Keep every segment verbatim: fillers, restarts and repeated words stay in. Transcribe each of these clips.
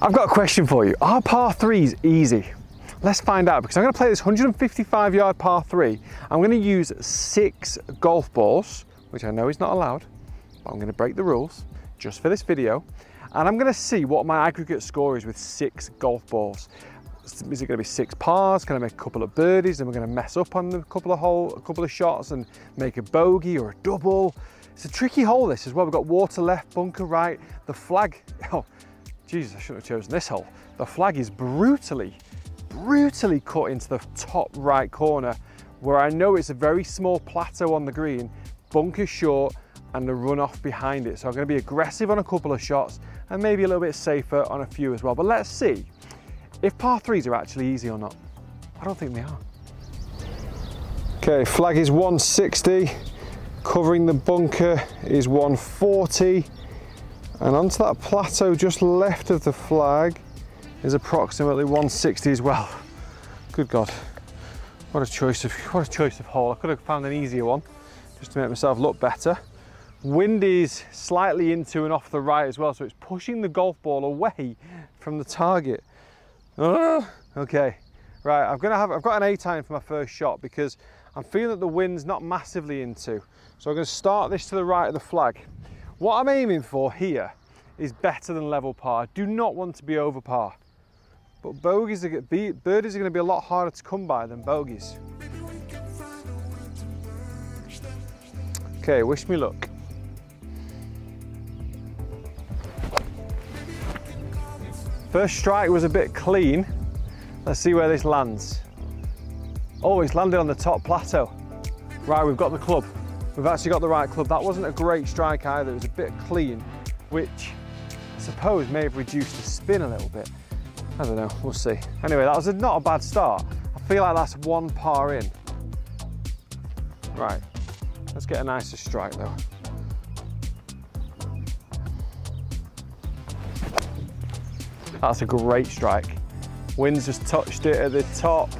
I've got a question for you. Are par threes easy? Let's find out, because I'm going to play this one hundred fifty-five yard par three. I'm going to use six golf balls, which I know is not allowed, but I'm going to break the rules just for this video. And I'm going to see what my aggregate score is with six golf balls. Is it going to be six pars? Can I make a couple of birdies? And we're going to mess up on a couple of hole, a couple of shots, and make a bogey or a double. It's a tricky hole, this, as well. We've got water left, bunker right. The flag, oh, Jesus, I shouldn't have chosen this hole. The flag is brutally, brutally cut into the top right corner, where I know it's a very small plateau on the green, bunker short, and the runoff behind it. So I'm going to be aggressive on a couple of shots and maybe a little bit safer on a few as well. But let's see if par threes are actually easy or not. I don't think they are. Okay, flag is one sixty, covering the bunker is one forty, and onto that plateau just left of the flag is approximately one sixty as well. Good God, what a choice of what a choice of hole. I could have found an easier one just to make myself look better. Wind is slightly into and off the right as well, so it's pushing the golf ball away from the target. Okay, right, I'm gonna have, I've got an eight iron for my first shot because I'm feeling that the wind's not massively into. So I'm gonna start this to the right of the flag. What I'm aiming for here is better than level par. I do not want to be over par. But bogeys are, birdies are gonna be a lot harder to come by than bogeys. Okay, wish me luck. First strike was a bit clean. Let's see where this lands. Oh, it's landed on the top plateau. Right, we've got the club. We've actually got the right club. That wasn't a great strike either. It was a bit clean, which I suppose may have reduced the spin a little bit. I don't know, we'll see. Anyway, that was a, not a bad start. I feel like that's one par in. Right, let's get a nicer strike though. That's a great strike. Wind's just touched it at the top.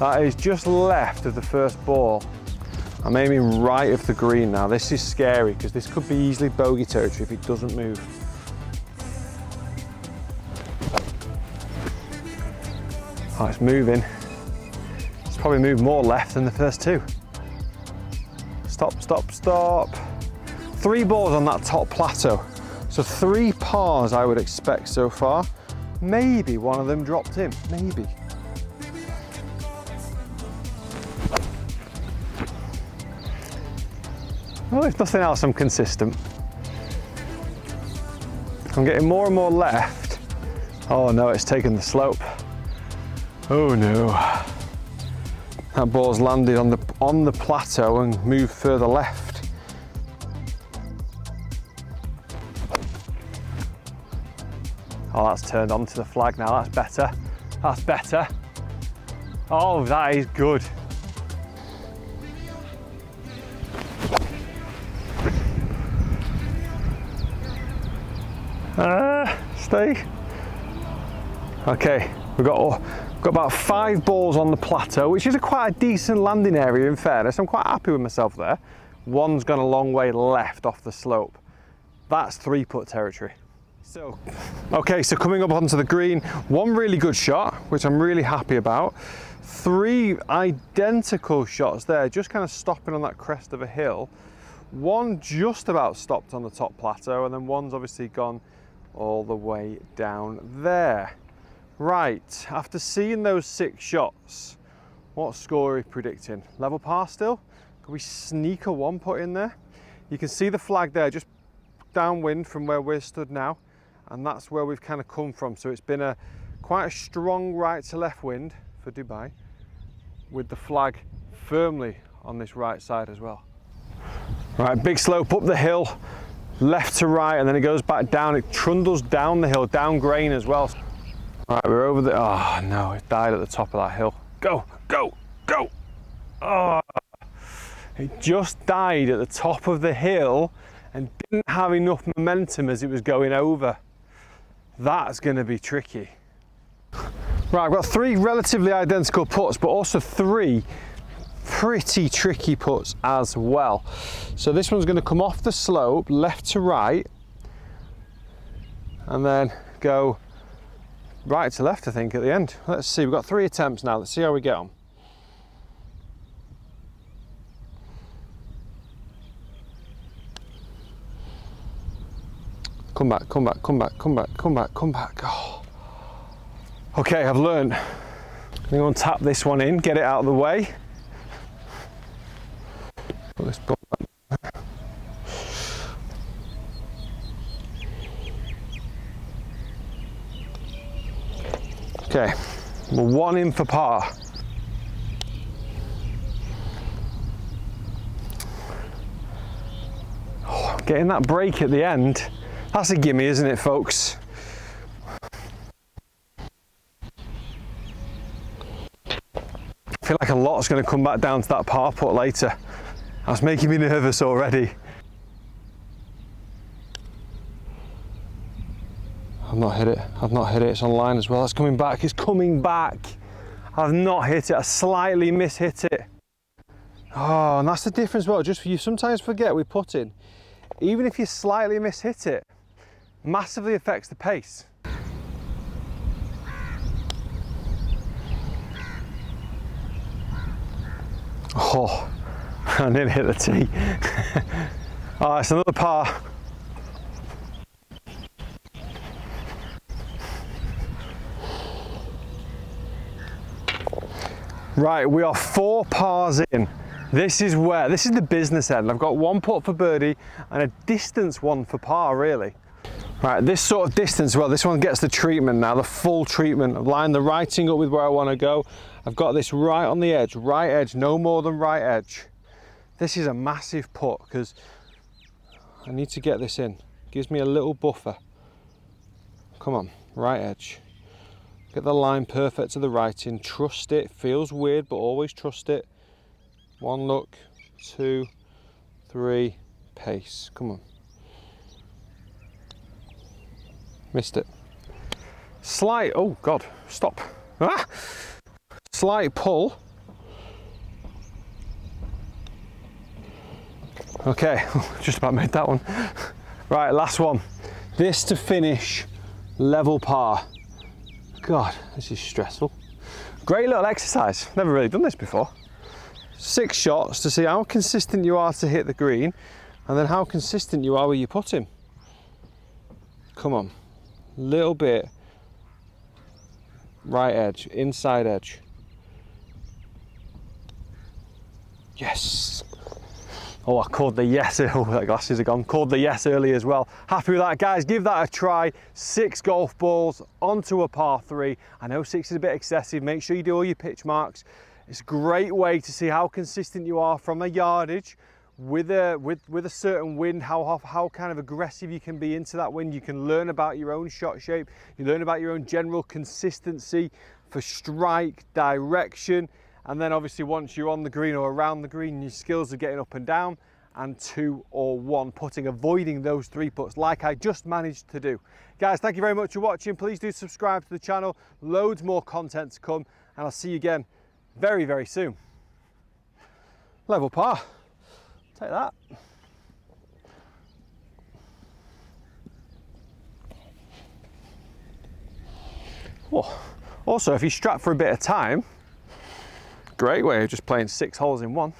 That is just left of the first ball. I'm aiming right of the green now. This is scary because this could be easily bogey territory if it doesn't move. Oh, it's moving. It's probably moved more left than the first two. Stop, stop, stop. Three balls on that top plateau. So three pars I would expect so far. Maybe one of them dropped in, maybe. Well, if nothing else, I'm consistent. I'm getting more and more left. Oh no, it's taken the slope. Oh no. That ball's landed on the, on the plateau and moved further left. Oh, that's turned onto the flag now. That's better. That's better. Oh, that is good. Ah, stay. Okay, we've got, oh, we've got about five balls on the plateau, which is a quite a decent landing area, in fairness. I'm quite happy with myself there. One's gone a long way left off the slope. That's three-putt territory. So, okay, so coming up onto the green, one really good shot, which I'm really happy about. Three identical shots there, just kind of stopping on that crest of a hill. One just about stopped on the top plateau, and then one's obviously gone all the way down there. Right, after seeing those six shots, what score are we predicting? Level par still? Could we sneak a one putt in there? You can see the flag there, just downwind from where we're stood now. And that's where we've kind of come from. So it's been a quite a strong right to left wind for Dubai, with the flag firmly on this right side as well. Right, big slope up the hill, left to right, and then it goes back down. It trundles down the hill, down grain as well. All right, we're over the, oh no, it died at the top of that hill. Go, go, go. Oh, it just died at the top of the hill and didn't have enough momentum as it was going over. That's going to be tricky. Right, I've got three relatively identical putts, but also three pretty tricky putts as well. So this one's going to come off the slope, left to right. and then go right to left, I think, at the end. Let's see, we've got three attempts now. Let's see how we get on. Come back, come back, come back, come back, come back, come back. Oh. Okay, I've learned. I'm going to tap this one in, get it out of the way. Put this ball back. Okay, we're one in for par. Oh, getting that break at the end. That's a gimme, isn't it, folks? I feel like a lot's going to come back down to that par putt later. That's making me nervous already. I've not hit it. I've not hit it. It's on line as well. It's coming back. It's coming back. I've not hit it. I slightly mishit it. Oh, and that's the difference. Well, just for you sometimes forget we're putting. Even if you slightly mishit it, massively affects the pace. Oh, I nearly hit the tee. Oh, it's another par. Right, we are four pars in. This is where, this is the business end. I've got one putt for birdie and a distance one for par, really. Right, this sort of distance, well, this one gets the treatment now, the full treatment. I've lined the writing up with where I want to go. I've got this right on the edge, right edge, no more than right edge. This is a massive putt because I need to get this in. It gives me a little buffer. Come on, right edge. Get the line perfect to the writing, trust it. Feels weird, but always trust it. One look, two, three, pace. Come on. Missed it. Slight, oh God, stop. Ah! Slight pull. Okay, just about made that one. Right, last one. This to finish, level par. God, this is stressful. Great little exercise. Never really done this before. Six shots to see how consistent you are to hit the green and then how consistent you are with your putting. Come on, little bit, right edge, inside edge. Yes. Oh, I called the yes. Oh, that glasses are gone. Called the yes early as well. Happy with that, guys. Give that a try. Six golf balls onto a par three. I know six is a bit excessive. Make sure you do all your pitch marks. It's a great way to see how consistent you are from a yardage with a, with, with a certain wind, how, how kind of aggressive you can be into that wind. You can learn about your own shot shape. You learn about your own general consistency for strike, direction. And then obviously once you're on the green or around the green, your skills are getting up and down and two or one putting, avoiding those three putts like I just managed to do. Guys, thank you very much for watching. Please do subscribe to the channel. Loads more content to come and I'll see you again very, very soon. Level par. Take that. Whoa. Also, if you strap for a bit of time, great way of just playing six holes in one.